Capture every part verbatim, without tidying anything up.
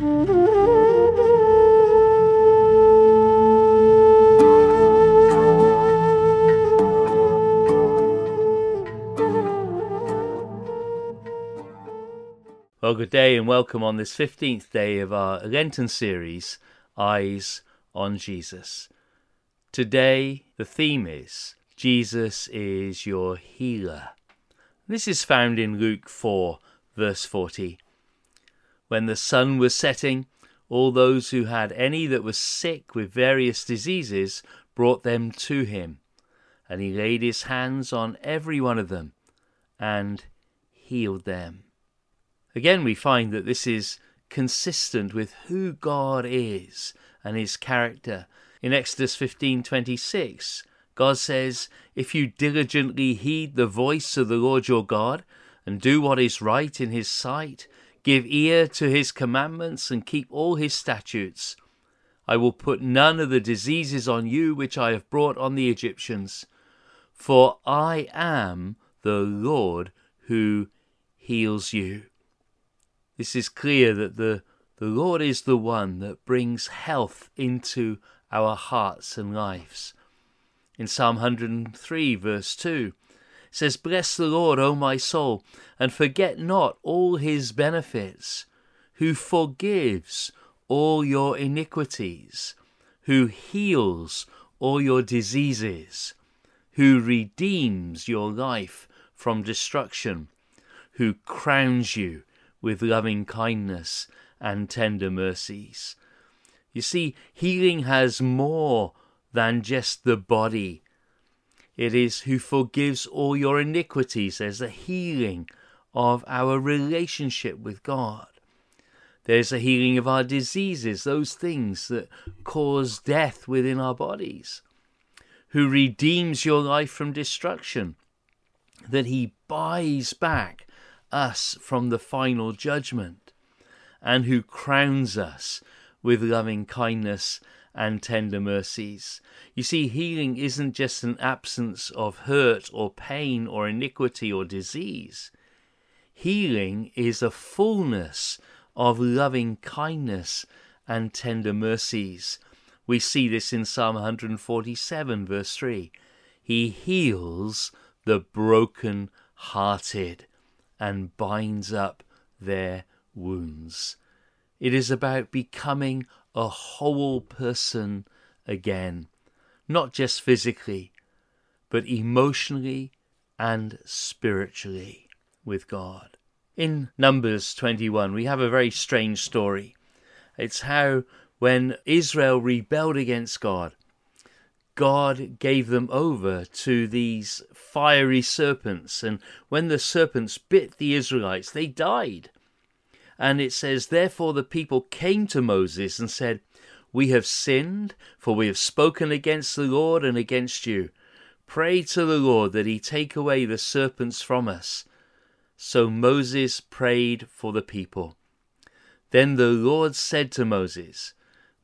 Well, good day and welcome on this fifteenth day of our Lenten series, Eyes on Jesus. Today, the theme is, Jesus is your healer. This is found in Luke four, verse forty. When the sun was setting, all those who had any that was sick with various diseases brought them to him, and he laid his hands on every one of them and healed them. Again, we find that this is consistent with who God is and his character. In Exodus fifteen twenty-six, God says, "If you diligently heed the voice of the Lord your God and do what is right in his sight, give ear to his commandments and keep all his statutes, I will put none of the diseases on you which I have brought on the Egyptians, for I am the Lord who heals you." This is clear that the, the Lord is the one that brings health into our hearts and lives. In Psalm one hundred three, verse two, it says, "Bless the Lord, O my soul, and forget not all his benefits, who forgives all your iniquities, who heals all your diseases, who redeems your life from destruction, who crowns you with loving kindness and tender mercies." You see, healing has more than just the body. It is who forgives all your iniquities. There's a healing of our relationship with God. There's a healing of our diseases, those things that cause death within our bodies. Who redeems your life from destruction, that he buys back us from the final judgment, and who crowns us with loving kindness and tender mercies. You see, healing isn't just an absence of hurt or pain or iniquity or disease. Healing is a fullness of loving kindness and tender mercies. We see this in Psalm one hundred forty-seven, verse three. He heals the broken-hearted and binds up their wounds. It is about becoming a whole person again, not just physically, but emotionally and spiritually with God. In Numbers twenty-one, we have a very strange story. It's how when Israel rebelled against God, God gave them over to these fiery serpents, and when the serpents bit the Israelites, they died. And it says, "Therefore the people came to Moses and said, 'We have sinned, for we have spoken against the Lord and against you. Pray to the Lord that he take away the serpents from us.' So Moses prayed for the people. Then the Lord said to Moses,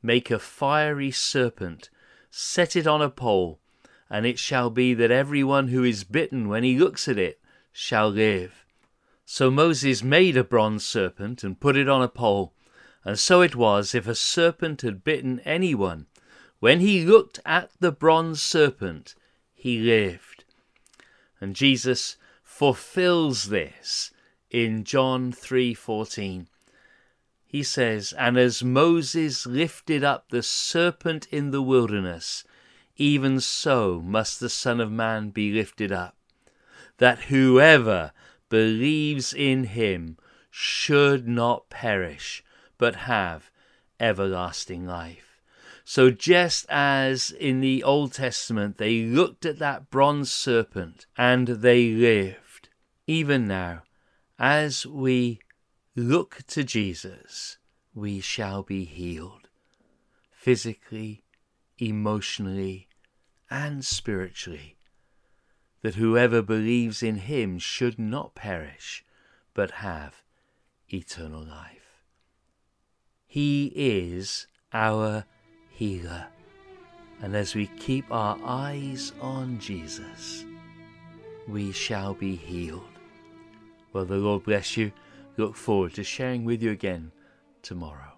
'Make a fiery serpent, set it on a pole, and it shall be that everyone who is bitten when he looks at it shall live.' So Moses made a bronze serpent and put it on a pole, and so it was, if a serpent had bitten anyone, when he looked at the bronze serpent, he lived." And Jesus fulfills this in John three fourteen. He says, "And as Moses lifted up the serpent in the wilderness, even so must the Son of Man be lifted up, that whoever believes in him should not perish, but have everlasting life." So just as in the Old Testament they looked at that bronze serpent and they lived, even now, as we look to Jesus, we shall be healed, physically, emotionally, and spiritually, that whoever believes in him should not perish, but have eternal life. He is our healer, and as we keep our eyes on Jesus, we shall be healed. Well, the Lord bless you. Look forward to sharing with you again tomorrow.